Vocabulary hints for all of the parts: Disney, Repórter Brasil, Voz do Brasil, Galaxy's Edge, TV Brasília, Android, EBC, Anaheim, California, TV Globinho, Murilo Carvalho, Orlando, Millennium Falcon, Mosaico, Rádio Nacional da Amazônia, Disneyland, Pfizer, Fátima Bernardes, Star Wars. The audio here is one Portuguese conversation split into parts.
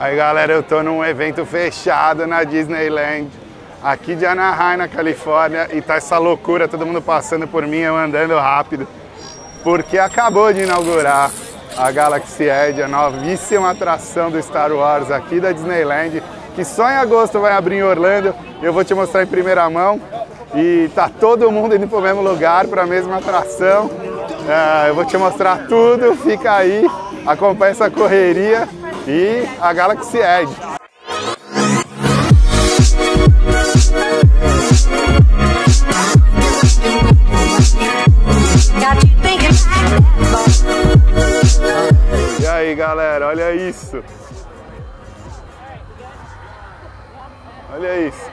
Aí galera, eu tô num evento fechado na Disneyland, aqui de Anaheim, na Califórnia, e tá essa loucura, todo mundo passando por mim, eu andando rápido, porque acabou de inaugurar a Galaxy's Edge, a novíssima atração do Star Wars aqui da Disneyland, que só em agosto vai abrir em Orlando, eu vou te mostrar em primeira mão, e tá todo mundo indo pro mesmo lugar, pra mesma atração, eu vou te mostrar tudo, fica aí, acompanha essa correria, e a Galaxy's Edge. E aí galera, olha isso! Olha isso!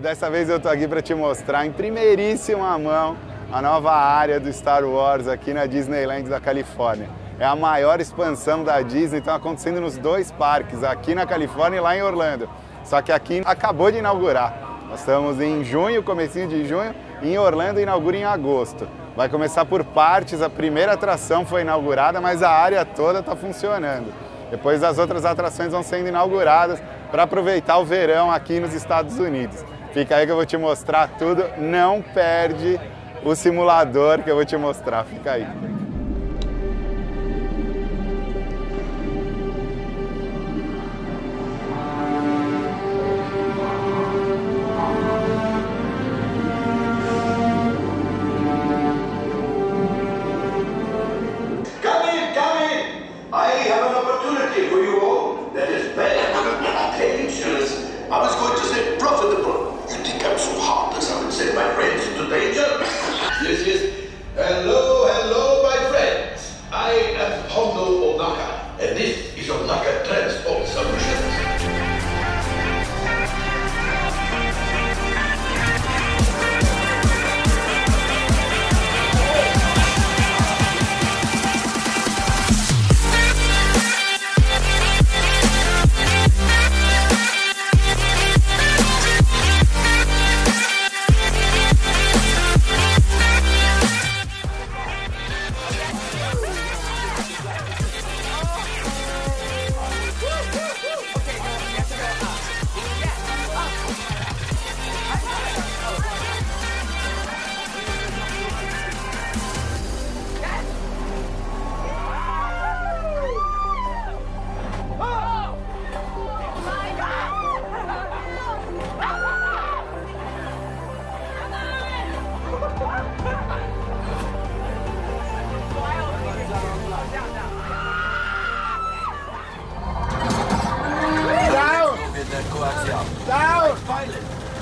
Dessa vez eu tô aqui para te mostrar em primeiríssima mão a nova área do Star Wars aqui na Disneyland da Califórnia. É a maior expansão da Disney, tá acontecendo nos dois parques, aqui na Califórnia e lá em Orlando. Só que aqui acabou de inaugurar. Nós estamos em junho, comecinho de junho, e em Orlando inaugura em agosto. Vai começar por partes, a primeira atração foi inaugurada, mas a área toda tá funcionando. Depois as outras atrações vão sendo inauguradas para aproveitar o verão aqui nos Estados Unidos. Fica aí que eu vou te mostrar tudo, não perde o simulador que eu vou te mostrar, fica aí.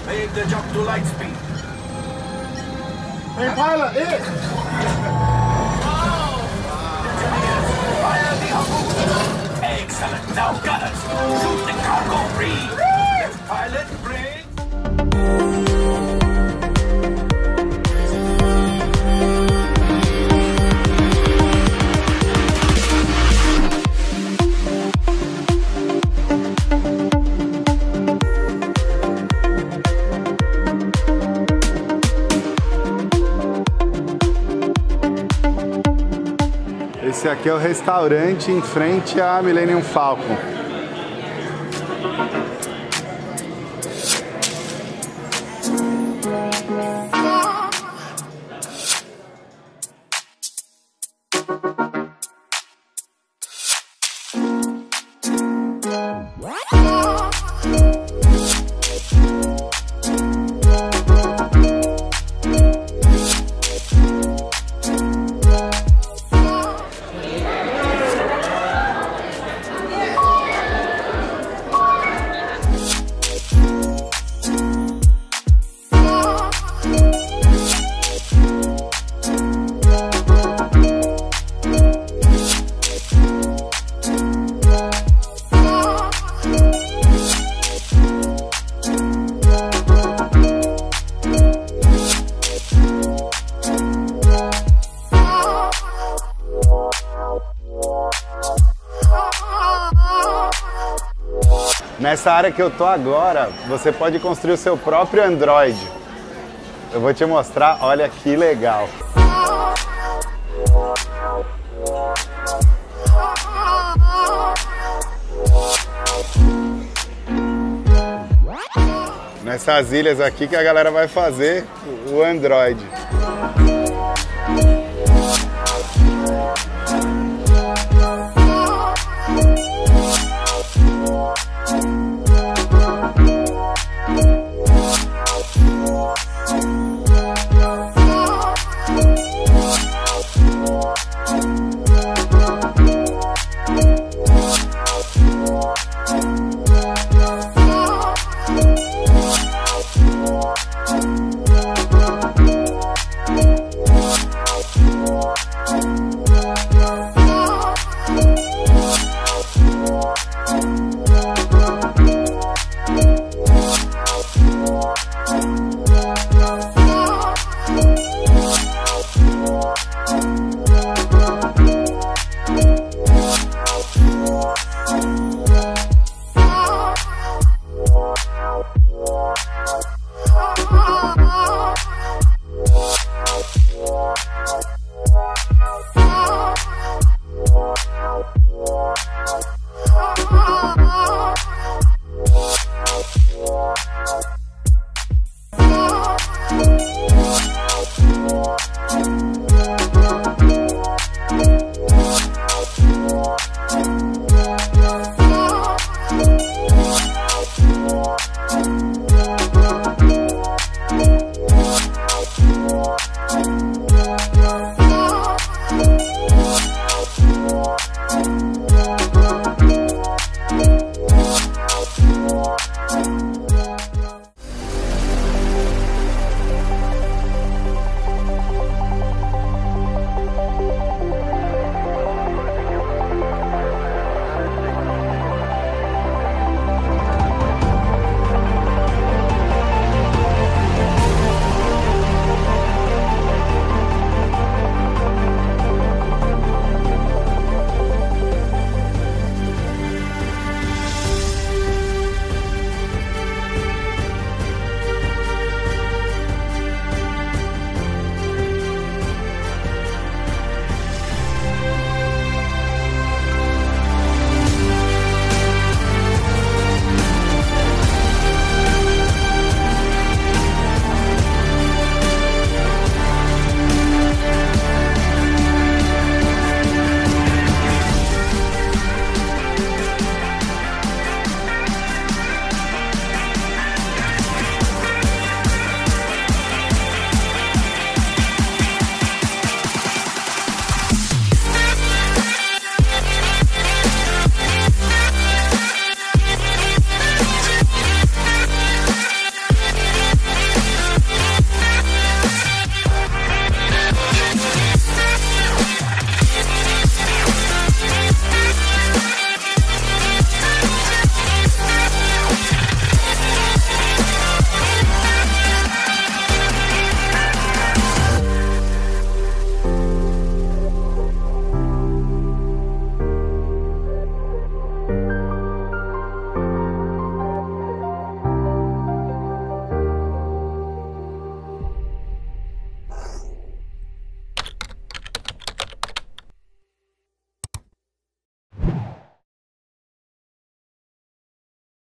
Make the jump to light speed. Hey, pilot, it! Wow! Excellent, now got us! Shoot the cargo free! Let's pilot bring! Esse aqui é o restaurante em frente à Millennium Falcon. Nessa área que eu tô agora, você pode construir o seu próprio Android. Eu vou te mostrar, olha que legal. Nessas ilhas aqui que a galera vai fazer o Android.